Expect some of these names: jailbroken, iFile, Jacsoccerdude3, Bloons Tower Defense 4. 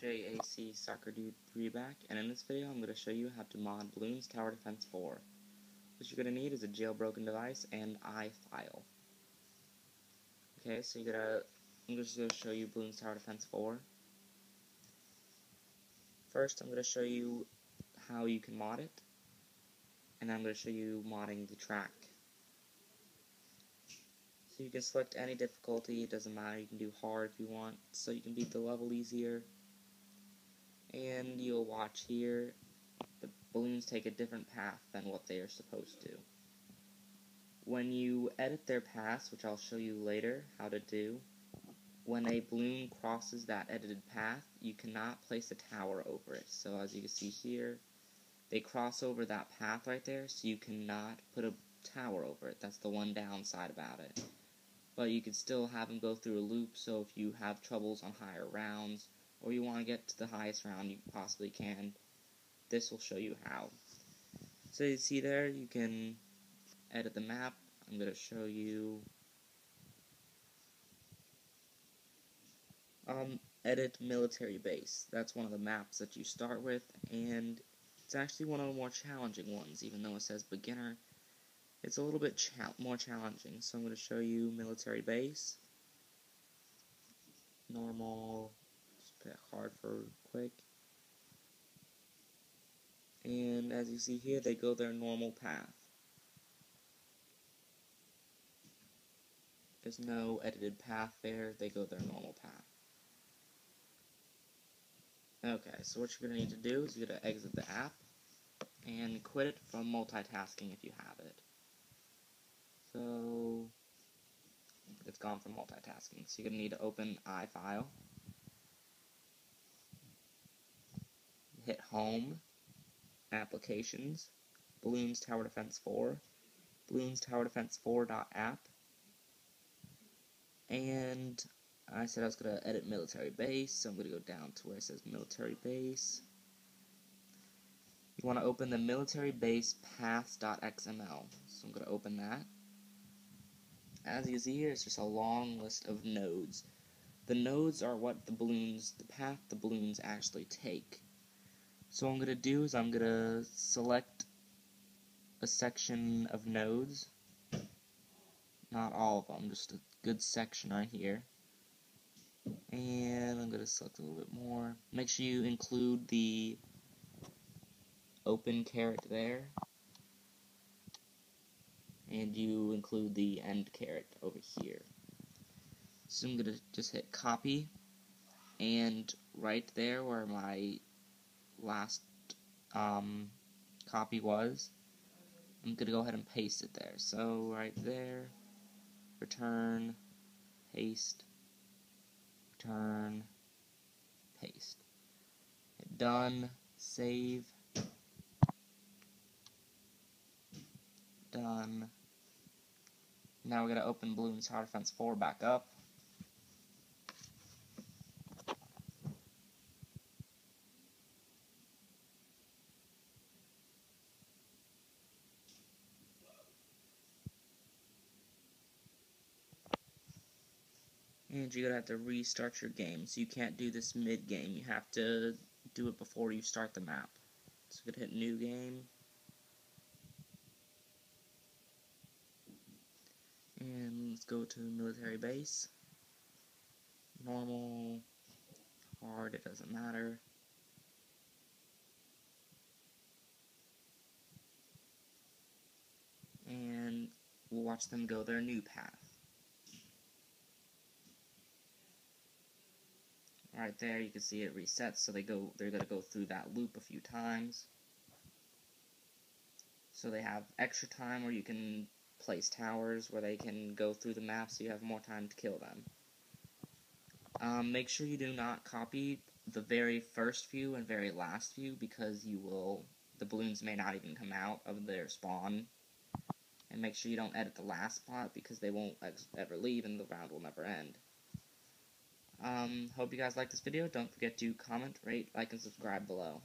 JAC Soccer Dude 3back, and in this video I'm going to show you how to mod Bloons Tower Defense 4. What you're going to need is a jailbroken device and iFile. Okay, so I'm just going to show you Bloons Tower Defense 4. First I'm going to show you how you can mod it, and I'm going to show you modding the track. So you can select any difficulty, it doesn't matter, you can do hard if you want, so you can beat the level easier. And you'll watch here, the balloons take a different path than what they are supposed to. When you edit their paths, which I'll show you later how to do, when a balloon crosses that edited path, you cannot place a tower over it. So as you can see here, they cross over that path right there, so you cannot put a tower over it. That's the one downside about it. But you can still have them go through a loop, so if you have troubles on higher rounds, or you want to get to the highest round you possibly can, this will show you how. So you see there, you can edit the map. I'm going to show you edit military base. That's one of the maps that you start with, and it's actually one of the more challenging ones. Even though it says beginner, it's a little bit more challenging. So I'm going to show you military base, normal, hard for quick, and as you see here, they go their normal path. There's no edited path there, they go their normal path. Okay, so what you're going to need to do is you're going to exit the app and quit it from multitasking if you have it. So it's gone from multitasking, so you're going to need to open iFile. Hit Home, Applications, Bloons Tower Defense 4, Bloons Tower Defense 4.app, and I said I was going to edit military base, so I'm going to go down to where it says military base. You want to open the military base paths.xml, so I'm going to open that. As you see here, it's just a long list of nodes. The nodes are what the path the balloons actually take. So what I'm going to do is I'm going to select a section of nodes, not all of them, just a good section right here, and I'm going to select a little bit more. Make sure you include the open caret there, and you include the end caret over here. So I'm going to just hit copy, and right there where my last copy was, I'm going to go ahead and paste it there. So right there, return, paste, return, paste. Hit done, save, done. Now we're going to open Bloons Tower Defense 4 back up. And you're going to have to restart your game, so you can't do this mid-game. You have to do it before you start the map. So we're going to hit New Game. And let's go to Military Base. Normal, hard, it doesn't matter. And we'll watch them go their new path. Right there, you can see it resets, so they're going to go through that loop a few times. So they have extra time where you can place towers, where they can go through the map, so you have more time to kill them. Make sure you do not copy the very first few and very last few, because the balloons may not even come out of their spawn. And make sure you don't edit the last spot, because they won't ever leave and the round will never end. Hope you guys like this video. Don't forget to comment, rate, like, and subscribe below.